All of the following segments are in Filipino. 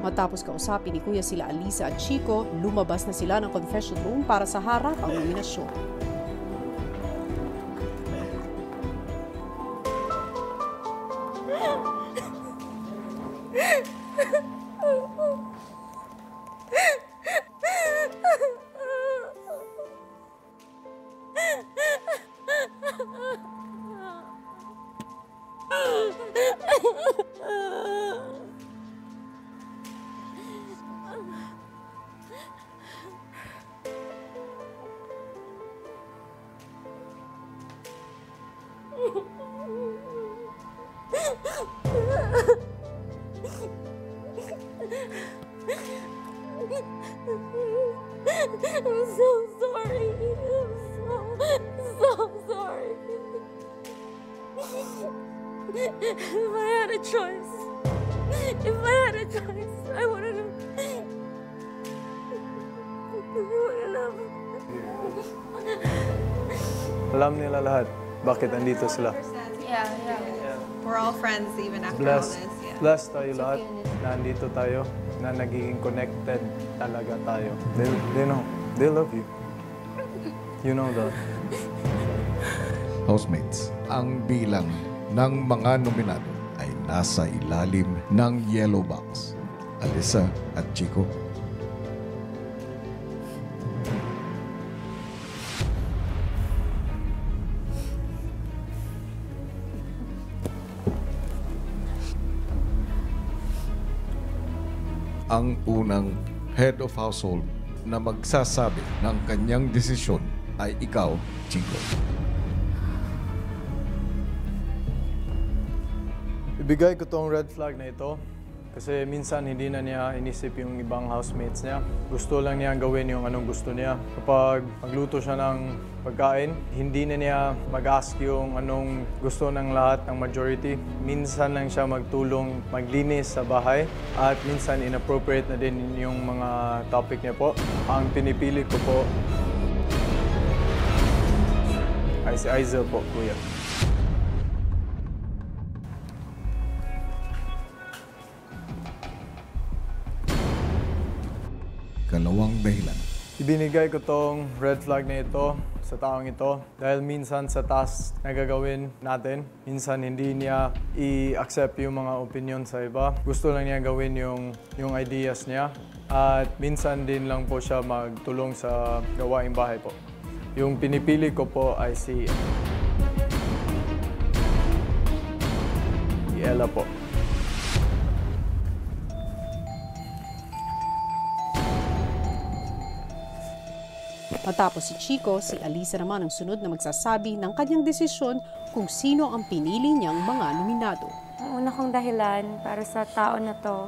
Matapos kausapin ni Kuya sila Alisa at Chico, lumabas na sila ng confession room para sa harapang nominasyon. I'm so sorry. I'm so sorry. If I had a choice, I wouldn't have. Alam nila lahat bakit andito sila. Yeah. We're all friends even after all this. Yeah. Blessed tayo lahat na andito tayo, na nagiging connected talaga tayo. They know. They love you. You know that. Housemates, ang bilang ng mga nominado ay nasa ilalim ng yellow box. Alisa at Chico. Ang unang head of household na magsasabi ng kanyang desisyon ay ikaw, Chico. Ibigay ko tong red flag na ito kasi minsan hindi na niya inisip yung ibang housemates niya. Gusto lang niya gawin yung anong gusto niya. Kapag magluto siya ng pagkain, hindi na niya mag-ask yung anong gusto ng lahat ng majority. Minsan lang siya magtulong maglinis sa bahay at minsan inappropriate na din yung mga topic niya po. Ang pinipili ko po ay si Aizyl po, kuya. Kalawang dahilan. Ibinigay ko tong red flag na ito sa taong ito dahil minsan sa task na gagawin natin, minsan hindi niya i-accept yung mga opinion sa iba. Gusto lang niya gawin yung ideas niya at minsan din lang po siya magtulong sa gawaing bahay po. Yung pinipili ko po ay si Ella po. Matapos si Chico, si Alisa naman ang sunod na magsasabi ng kanyang desisyon kung sino ang pinili niyang mga nominado. Ang una kong dahilan para sa tao na to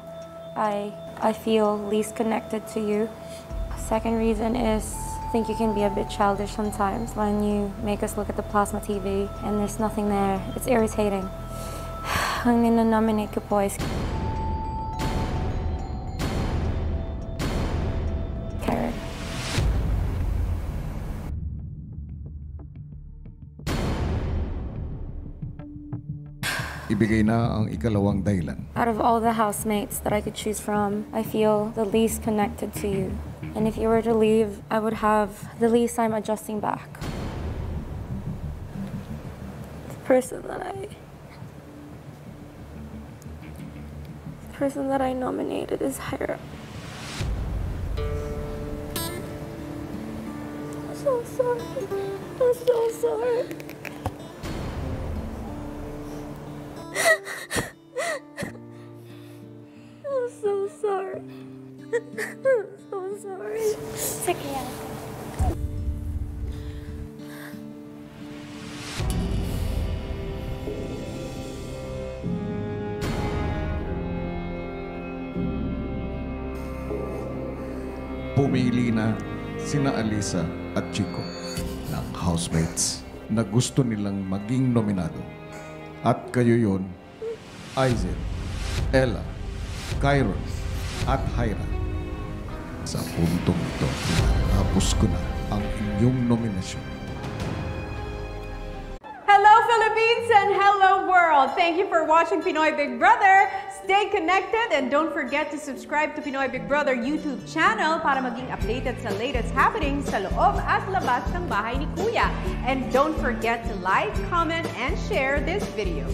ay I feel least connected to you. Second reason is I think you can be a bit childish sometimes when you make us look at the plasma TV and there's nothing there. It's irritating. Ang ninonominate ko po is Kyron. Ibigay na ang ikalawang dahilan. Out of all the housemates that I could choose from, I feel the least connected to you. And if you were to leave, I would have the least time adjusting back. The person that I nominated is Haira. I'm so sorry. I'm so sorry. I'm so sorry. It's okay. Pumili na sina Alisa at Chico ng housemates na gusto nilang maging nominado. At kayo yun, Aizyl, Ella, Kyron at Haira. Sa puntong ito, tapos ko na ang inyong nominasyon. Hello Philippines and hello world! world. Thank you for watching Pinoy Big Brother. Stay connected and don't forget to subscribe to Pinoy Big Brother YouTube channel para maging updated sa latest happenings sa loob at labas ng bahay ni Kuya. And don't forget to like, comment, and share this video.